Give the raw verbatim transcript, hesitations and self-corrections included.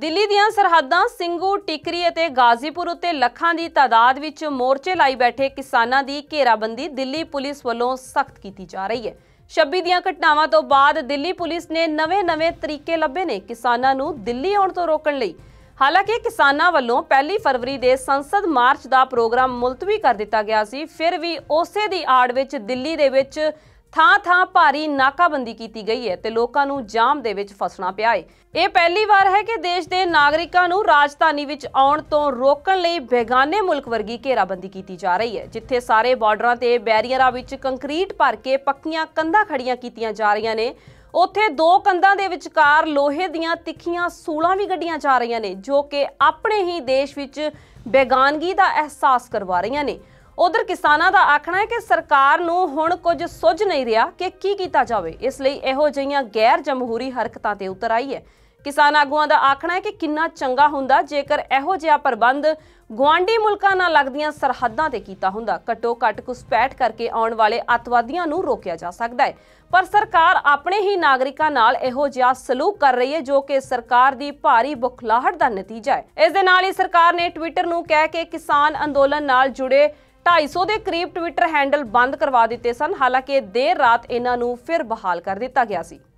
दिल्ली दीआं सरहदां सिंघू टिकरी अते गाजीपुर उत्ते लखां दी तादाद विच मोर्चे लाई बैठे किसानां दी घेराबंदी दिल्ली पुलिस वल्लों सख्त कीती जा रही है। छब्बी दीआं घटनावां तों बाद दिल्ली पुलिस ने नवे नवे तरीके लभे ने किसानां नूं दिल्ली आउण तों रोकण लई। हालांकि किसानां वल्लों पहली फरवरी दे संसद मार्च दा प्रोग्राम मुलतवी कर दित्ता गया सी, फिर भी उसे दी आड़ विच दिल्ली दे विच थां थां भारी नाकाबंदी की गई है ते लोकां नूं जाम दे विच फसना पिया है। यह पहली बार है कि देश के नागरिकां नूं राजधानी विच आउण तों रोकण लई बेगाने मुल्क वर्गी घेराबंदी की जा रही है, जिथे सारे बार्डरां ते बैरियरां विच कंक्रीट भर के पक्कियां कंधां खड़ियां कीतीयां जा रहियां ने। उत्थे दो कंधां दे विचकार लोहे दीयां तिखियां सूलां भी कड्डियां जा रहियां ने, जो कि अपने ही देश विच बेगानगी दा अहसास करवा रहियां ने। उधर किसानां दा आखना है कि सरकार नूं हुण कुछ सुझ नहीं रहा कि की कीता जावे, इसलिए इहो जिहियां गैर जमहूरी हरकतां ते उतर आई है। किसान आगूआं दा आखना है कि किन्ना चंगा हुंदा जेकर इहो जिहा प्रबंध गुआंढी मुल्कां नाल लगदियां सरहदां ते कीता हुंदा, घट्टो घट्ट घुसपैठ करके आउण वाले अतवादियां नूं रोकिया जा सकदा है। पर सरकार अपने ही नागरिकां नाल इहो जिहा सलूक कर रही है, जो कि सरकार दी भारी बुखलाहट दा नतीजा है। इस दे नाल ही सरकार ने ट्विटर नूं कह के किसान अंदोलन नाल जुड़े ढाई सौ के करीब ट्विटर हैंडल बंद करवा दिते सन, हालांकि देर रात इन्हां नूं फिर बहाल कर दिता गया सी।